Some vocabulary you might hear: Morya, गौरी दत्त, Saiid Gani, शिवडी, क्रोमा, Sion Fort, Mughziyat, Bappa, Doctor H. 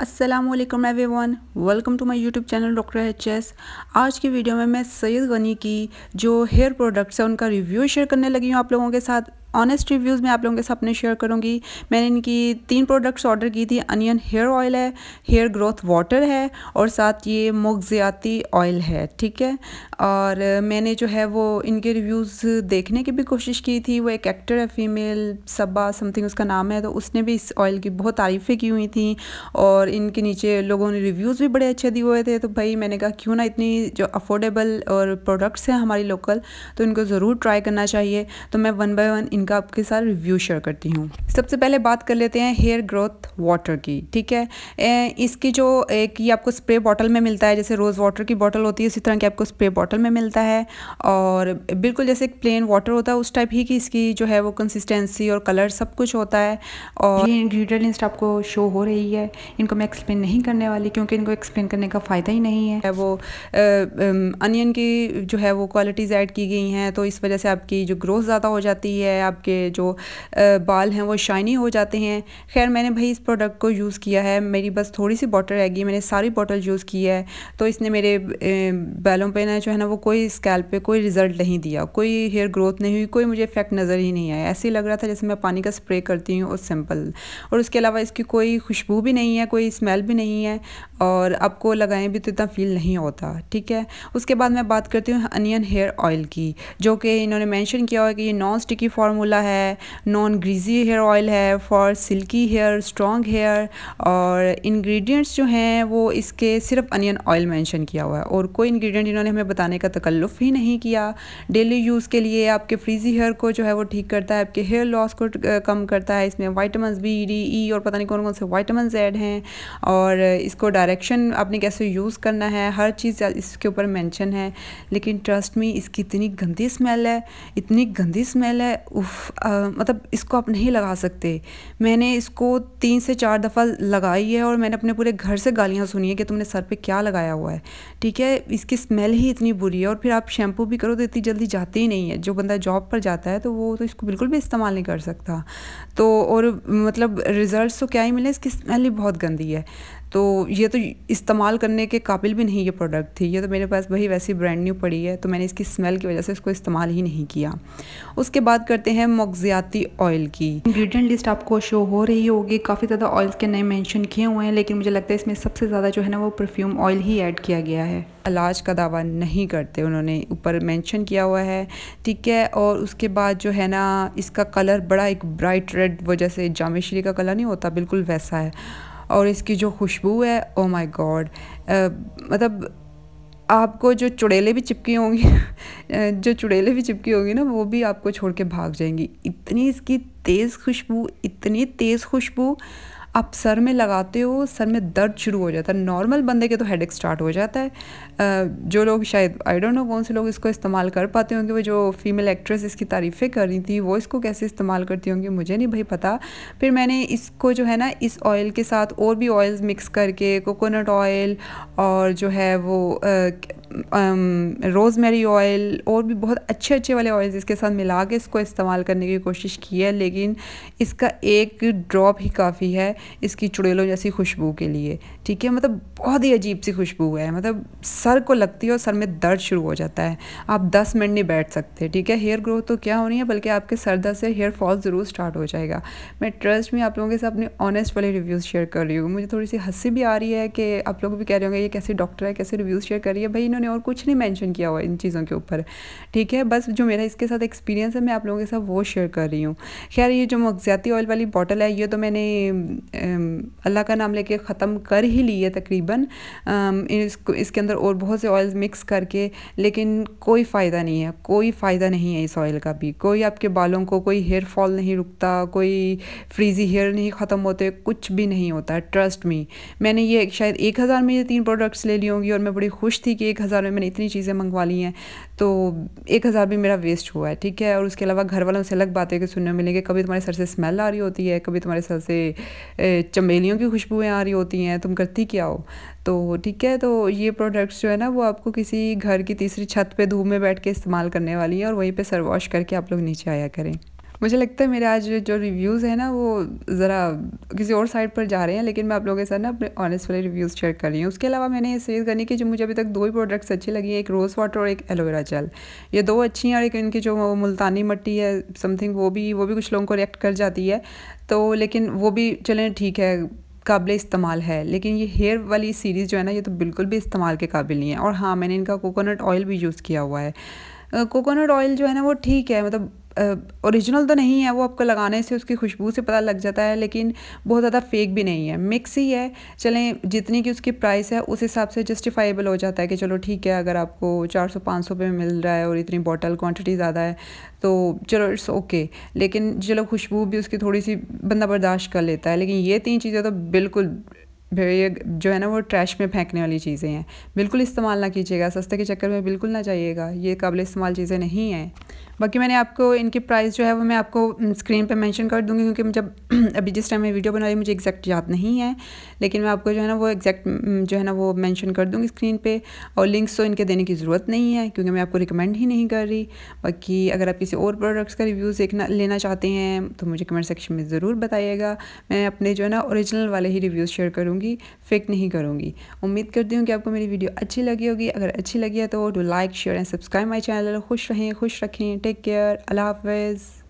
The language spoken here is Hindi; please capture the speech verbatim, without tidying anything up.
अस्सलामुअलैकुम everyone, welcome to my YouTube channel doctor H. आज की वीडियो में मैं सईद गनी की जो हेयर प्रोडक्ट्स हैं उनका रिव्यू शेयर करने लगी हूँ आप लोगों के साथ। ऑनेस्ट रिव्यूज़ मैं आप लोगों के साथ अपने शेयर करूँगी। मैंने इनकी तीन प्रोडक्ट्स ऑर्डर की थी। अनियन हेयर ऑयल है, हेयर ग्रोथ वाटर है और साथ ये मुग़ज़ियाती ऑयल है, ठीक है। और मैंने जो है वो इनके रिव्यूज़ देखने की भी कोशिश की थी। वो एक एक्टर है फीमेल, सबा समथिंग उसका नाम है, तो उसने भी इस ऑयल की बहुत तारीफ़ें की हुई थी और इनके नीचे लोगों ने रिव्यूज़ भी बड़े अच्छे दिए हुए थे। तो भाई मैंने कहा क्यों ना, इतनी जो अफोर्डेबल और प्रोडक्ट्स हैं हमारी लोकल, तो इनको ज़रूर ट्राई करना चाहिए। तो मैं वन बाय वन इनका आपके साथ रिव्यू शेयर करती हूँ। सबसे पहले बात कर लेते हैं हेयर ग्रोथ वाटर की, ठीक है। ए, इसकी जो एक ये आपको स्प्रे बॉटल में मिलता है, जैसे रोज़ वाटर की बॉटल होती है उसी तरह की आपको स्प्रे बॉटल में मिलता है और बिल्कुल जैसे प्लेन वाटर होता है उस टाइप ही की इसकी जो है वो कंसिस्टेंसी और कलर सब कुछ होता है। और ये इंग्रीडियंट आपको शो हो रही है, इनको मैं एक्सप्लेन नहीं करने वाली क्योंकि इनको एक्सप्लेन करने का फ़ायदा ही नहीं है। वो अनियन की जो है वो क्वालिटीज़ ऐड की गई हैं तो इस वजह से आपकी जो ग्रोथ ज़्यादा हो जाती है, आपके जो बाल हैं वो शाइनी हो जाते हैं। खैर मैंने भाई इस प्रोडक्ट को यूज़ किया है, मेरी बस थोड़ी सी बॉटल रह गई, मैंने सारी बॉटल यूज़ की है तो इसने मेरे बालों पे ना जो है ना वो कोई स्कैल्प पे कोई रिज़ल्ट नहीं दिया, कोई हेयर ग्रोथ नहीं हुई, कोई मुझे इफेक्ट नज़र ही नहीं आया। ऐसे ही लग रहा था जैसे मैं पानी का स्प्रे करती हूँ और सिंपल। और उसके अलावा इसकी कोई खुशबू भी नहीं है, कोई स्मेल भी नहीं है और आपको लगाएं भी तो इतना फील नहीं होता, ठीक है। उसके बाद मैं बात करती हूँ अनियन हेयर ऑयल की, जो कि इन्होंने मेंशन किया हुआ है कि ये नॉन स्टिकी फार्मूला है, नॉन ग्रीजी हेयर ऑयल है for silky hair, strong hair. और इंग्रेडिएंट्स जो हैं वो इसके सिर्फ अनियन ऑयल मेंशन किया हुआ है और कोई इंग्रेडिएंट इन्होंने हमें बताने का तकल्लुफ़ ही नहीं किया। डेली यूज़ के लिए आपके फ्रीजी हेयर को जो है वो ठीक करता है, आपके हेयर लॉस को कम करता है। इसमें वाइटामिन बी, डी, ई और पता नहीं कौन कौन से वाइटामिन ऐड हैं और इसको डायरेक्शन आपने कैसे यूज़ करना है हर चीज़ इसके ऊपर मेंशन है। लेकिन ट्रस्ट मी इसकी इतनी गंदी स्मेल है, इतनी गंदी स्मेल है, उफ आ, मतलब इसको आप नहीं लगा सकते। मैंने इसको तीन से चार दफ़ा लगाई है और मैंने अपने पूरे घर से गालियाँ सुनी है कि तुमने सर पे क्या लगाया हुआ है, ठीक है। इसकी स्मेल ही इतनी बुरी है और फिर आप शैम्पू भी करो तो इतनी जल्दी जाती ही नहीं है। जो बंदा जॉब पर जाता है तो वो तो इसको बिल्कुल भी इस्तेमाल नहीं कर सकता। तो और मतलब रिज़ल्ट तो क्या ही मिले, इसकी स्मेल ही बहुत गंदी है। तो ये तो इस्तेमाल करने के काबिल भी नहीं ये प्रोडक्ट थी, ये तो मेरे पास वही वैसी ब्रांड न्यू पड़ी है तो मैंने इसकी स्मेल की वजह से इसको इस्तेमाल ही नहीं किया। उसके बाद करते हैं मुग़ज़ियाती ऑयल की। इंग्रेडिएंट लिस्ट आपको शो हो रही होगी, काफ़ी ज़्यादा ऑयल्स के नए मेंशन किए हुए हैं लेकिन मुझे लगता है इसमें सबसे ज़्यादा जो है ना वो परफ्यूम ऑयल ही ऐड किया गया है। इलाज का दावा नहीं करते उन्होंने, ऊपर मेंशन किया हुआ है, ठीक है। और उसके बाद जो है ना इसका कलर बड़ा एक ब्राइट रेड, वो जैसे जामेश्री का कलर नहीं होता बिल्कुल वैसा है। और इसकी जो खुशबू है, ओ माय गॉड, मतलब आपको जो चुड़ैलें भी चिपकी होंगी जो चुड़ैलें भी चिपकी होंगी ना वो भी आपको छोड़ के भाग जाएंगी। इतनी इसकी तेज़ खुशबू, इतनी तेज़ खुशबू आप सर में लगाते हो सर में दर्द शुरू हो जाता है। नॉर्मल बंदे के तो हेडेक स्टार्ट हो जाता है। जो लोग शायद आई डोंट नो कौन से लोग इसको इस्तेमाल कर पाते होंगे, वो जो फीमेल एक्ट्रेस इसकी तारीफ़ें कर रही थी वो इसको कैसे इस्तेमाल करती होंगी मुझे नहीं भाई पता। फिर मैंने इसको जो है ना इस ऑयल के साथ और भी ऑयल्स मिक्स करके, कोकोनट ऑयल और जो है वो रोज़मेरी ऑयल और भी बहुत अच्छे अच्छे वाले ऑयल्स इसके साथ मिला के इसको इस्तेमाल करने की कोशिश की है लेकिन इसका एक ड्रॉप ही काफ़ी है इसकी चुड़ैलों जैसी खुशबू के लिए, ठीक है। मतलब बहुत ही अजीब सी खुशबू है, मतलब सर को लगती है और सर में दर्द शुरू हो जाता है, आप दस मिनट नहीं बैठ सकते, ठीक है। हेयर ग्रोथ तो क्या होनी है बल्कि आपके सर दर्द से हेयर फॉल ज़रूर स्टार्ट हो जाएगा। मैं ट्रस्ट में आप लोगों के साथ अपने ऑनेस्ट वाले रिव्यूज़ शेयर कर रही हूँ। मुझे थोड़ी सी हंसी भी आ रही है कि आप लोग भी कह रहे होंगे ये कैसे डॉक्टर है, कैसे रिव्यूज़ शेयर कर रही है। भाई इन्होंने और कुछ नहीं मेंशन किया हुआ इन चीज़ों के ऊपर, ठीक है। बस जो मेरा इसके साथ एक्सपीरियंस है मैं आप लोगों के साथ वो शेयर कर रही हूँ। खैर ये जो मुग़ज़ियाती ऑयल वाली बॉटल है ये तो मैंने अल्लाह का नाम लेके ख़त्म कर ही ली है तकरीबन, इसको इसके अंदर और बहुत से ऑयल्स मिक्स करके, लेकिन कोई फ़ायदा नहीं है, कोई फ़ायदा नहीं है इस ऑयल का भी। कोई आपके बालों को कोई हेयर फॉल नहीं रुकता, कोई फ्रीजी हेयर नहीं ख़त्म होते, कुछ भी नहीं होता। ट्रस्ट मी मैंने ये शायद एक हज़ार में ये तीन प्रोडक्ट्स ले ली होंगी और मैं बड़ी खुश थी कि एक हज़ार में मैंने इतनी चीज़ें मंगवा ली हैं तो एक हज़ार भी मेरा वेस्ट हुआ है, ठीक है। और उसके अलावा घर वालों से अलग बातें सुनने मिलेंगे, कभी तुम्हारे सर से स्मेल आ रही होती है, कभी तुम्हारे सर से चमेलियों की खुशबुएं आ रही होती हैं, तुम करती क्या हो, तो ठीक है। तो ये प्रोडक्ट्स जो है ना वो आपको किसी घर की तीसरी छत पे धूप में बैठ के इस्तेमाल करने वाली है और वहीं पे सर वॉश करके आप लोग नीचे आया करें। मुझे लगता है मेरे आज जो रिव्यूज़ हैं ना वो ज़रा किसी और साइड पर जा रहे हैं, लेकिन मैं आप लोगों के साथ ना अपने ऑनेस्ट वाले रिव्यूज़ शेयर कर रही हूँ। उसके अलावा मैंने सईद गनी की जो मुझे अभी तक दो ही प्रोडक्ट्स अच्छे लगे हैं, एक रोज़ वाटर और एक एलोवेरा जेल, ये दो अच्छी हैं। और एक इनकी जो मुल्तानी मिट्टी है समथिंग, वो भी वो भी कुछ लोगों को रिएक्ट कर जाती है, तो लेकिन वो भी चलें ठीक है, काबिल इस्तेमाल है। लेकिन ये हेयर वाली सीरीज़ जो है ना ये तो बिल्कुल भी इस्तेमाल के काबिल नहीं है। और हाँ, मैंने इनका कोकोनट ऑयल भी यूज़ किया हुआ है। कोकोनट ऑयल जो है ना वो ठीक है, मतलब ओरिजिनल तो नहीं है, वो आपको लगाने से उसकी खुशबू से पता लग जाता है, लेकिन बहुत ज़्यादा फेक भी नहीं है, मिक्स ही है। चलें जितनी की उसकी प्राइस है उस हिसाब से जस्टिफाइबल हो जाता है कि चलो ठीक है, अगर आपको चार सौ पाँच सौ पे मिल रहा है और इतनी बॉटल क्वांटिटी ज़्यादा है तो चलो इट्स ओके, लेकिन चलो खुशबू भी उसकी थोड़ी सी बंदा बर्दाश्त कर लेता है। लेकिन ये तीन चीज़ें तो बिल्कुल ये जो है ना वो ट्रैश में फेंकने वाली चीज़ें हैं, बिल्कुल इस्तेमाल ना कीजिएगा, सस्ते के चक्कर में बिल्कुल ना जाइएगा, ये काबिल इस्तेमाल चीज़ें नहीं हैं। बाकी मैंने आपको इनकी प्राइस जो है वो मैं आपको स्क्रीन पे मेंशन कर दूँगी, क्योंकि जब अभी जिस टाइम मैं वीडियो बना रही मुझे एग्जैक्ट याद नहीं है, लेकिन मैं आपको जो है ना वो एग्जैक्ट जो है ना वो मेंशन कर दूँगी स्क्रीन पे। और लिंक्स तो इनके देने की ज़रूरत नहीं है, क्योंकि मैं आपको रिकमेंड ही नहीं कर रही। बाकी अगर आप किसी और प्रोडक्ट्स का रिव्यूज़ देखना लेना चाहते हैं तो मुझे कमेंट सेक्शन में ज़रूर बताइएगा, मैं अपने जो है ना ओरिजिनल वाले ही रिव्यूज़ शेयर करूँगी, फेक नहीं करूँगी। उम्मीद करती हूँ कि आपको मेरी वीडियो अच्छी लगी होगी, अगर अच्छी लगी है तो do like share and subscribe my channel. खुश रहें, खुश रखें, टेक केयर, अल्लाह हाफ़िज़।